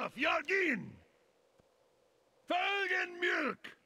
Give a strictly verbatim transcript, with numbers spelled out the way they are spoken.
Olaf, jag in! Felgen mjölk!